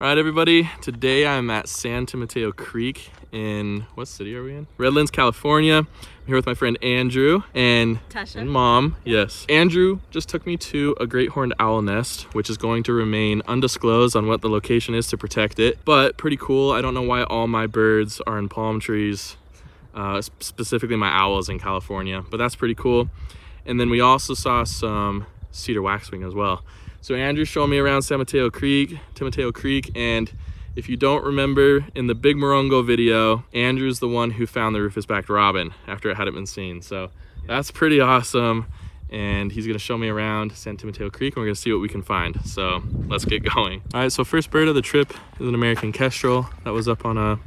All right, everybody, today I'm at San Timoteo Creek in, what city are we in? Redlands, California. I'm here with my friend Andrew and, Mom. Yes. Andrew just took me to a great horned owl nest, which is going to remain undisclosed on what the location is to protect it, but pretty cool. I don't know why all my birds are in palm trees, specifically my owls in California, but that's pretty cool. And then we also saw some cedar waxwing as well. So Andrew showed me around Timoteo Creek, and if you don't remember, in the Big Morongo video, Andrew's the one who found the Rufous-backed Robin after it hadn't been seen. So that's pretty awesome, and he's gonna show me around San Timoteo Creek, and we're gonna see what we can find. So let's get going. All right, so first bird of the trip is an American Kestrel that was up on a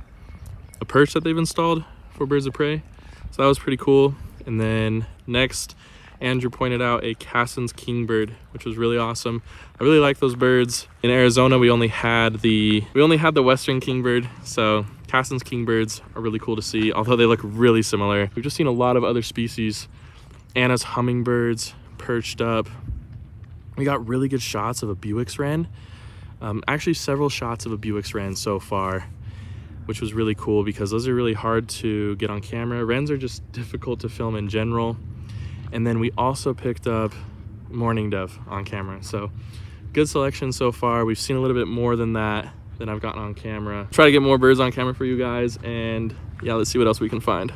perch that they've installed for birds of prey. So that was pretty cool. And then next, Andrew pointed out a Cassin's kingbird, which was really awesome. I really like those birds. In Arizona, we only had the Western kingbird, so Cassin's kingbirds are really cool to see, although they look really similar. We've just seen a lot of other species. Anna's hummingbirds perched up. We got really good shots of a Bewick's wren. Actually, several shots of a Bewick's wren so far, which was really cool because those are really hard to get on camera. Wrens are just difficult to film in general. And then we also picked up mourning dove on camera. So good selection so far. We've seen a little bit more than that than I've gotten on camera. Try to get more birds on camera for you guys. And yeah, let's see what else we can find.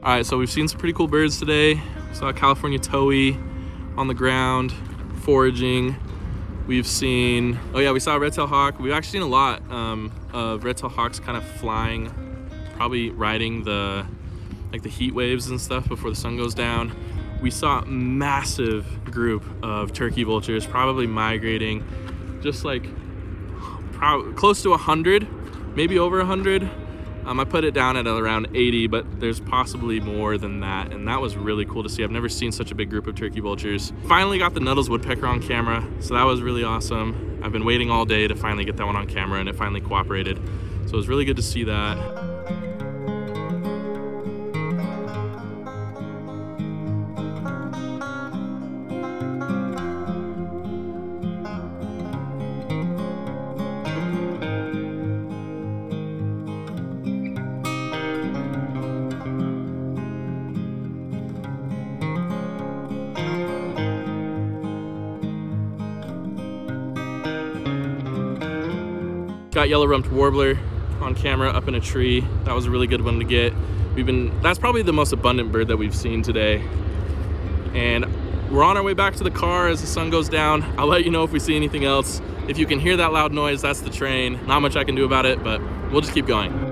All right, so we've seen some pretty cool birds today. We saw a California towhee on the ground, foraging. We've seen, oh yeah, we saw a red-tailed hawk. We've actually seen a lot of red-tailed hawks kind of flying, probably riding the heat waves and stuff before the sun goes down. We saw a massive group of turkey vultures, probably migrating, just like close to 100, maybe over 100. I put it down at around 80, but there's possibly more than that, and that was really cool to see. I've never seen such a big group of turkey vultures. Finally got the Nuttall's woodpecker on camera, so that was really awesome. I've been waiting all day to finally get that one on camera, and it finally cooperated, so it was really good to see that. Got yellow-rumped warbler on camera up in a tree. That was a really good one to get. That's probably the most abundant bird that we've seen today. And we're on our way back to the car as the sun goes down. I'll let you know if we see anything else. If you can hear that loud noise, that's the train. Not much I can do about it, but we'll just keep going.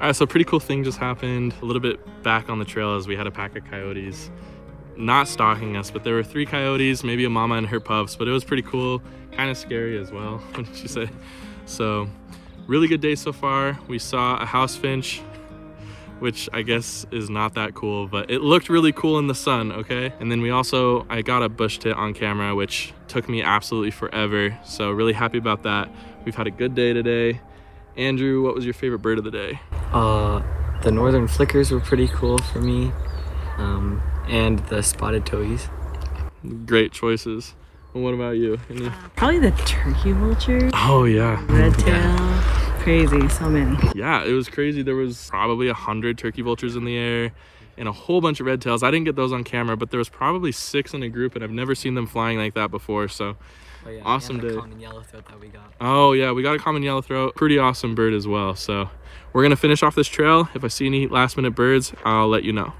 All right, so a pretty cool thing just happened a little bit back on the trail as we had a pack of coyotes not stalking us, but there were 3 coyotes, maybe a mama and her pups, but it was pretty cool, kind of scary as well, wouldn't you say? So really good day so far. We saw a house finch, which I guess is not that cool, but it looked really cool in the sun, okay? And then I got a bush tit on camera, which took me absolutely forever. So really happy about that. We've had a good day today. Andrew, what was your favorite bird of the day? The northern flickers were pretty cool for me, and the spotted towies. Great choices. And what about you? Probably the turkey vulture. Oh yeah. Red tail. Yeah. Crazy, so many. Yeah, it was crazy. There was probably 100 turkey vultures in the air and a whole bunch of red tails. I didn't get those on camera, but there was probably 6 in a group, and I've never seen them flying like that before, so. Oh, yeah, awesome day. Common yellow throat that we got. Oh yeah, we got a common yellow throat. Pretty awesome bird as well. So we're gonna finish off this trail. If I see any last minute birds, I'll let you know.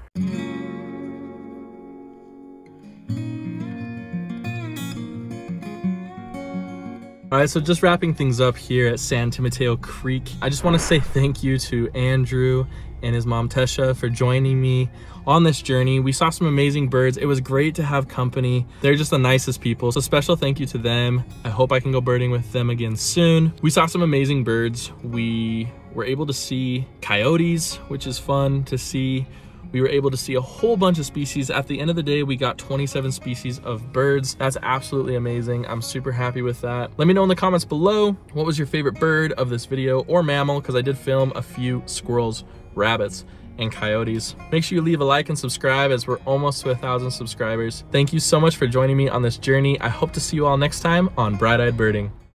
All right, so just wrapping things up here at San Timoteo Creek. I just want to say thank you to Andrew and his mom Tesha for joining me on this journey. We saw some amazing birds. It was great to have company. They're just the nicest people, so special thank you to them. I hope I can go birding with them again soon. We saw some amazing birds. We were able to see coyotes, which is fun to see. We were able to see a whole bunch of species. At the end of the day, we got 27 species of birds. That's absolutely amazing. I'm super happy with that. Let me know in the comments below, what was your favorite bird of this video or mammal? Because I did film a few squirrels, rabbits, and coyotes. Make sure you leave a like and subscribe, as we're almost to 1,000 subscribers. Thank you so much for joining me on this journey. I hope to see you all next time on Bright-Eyed Birding.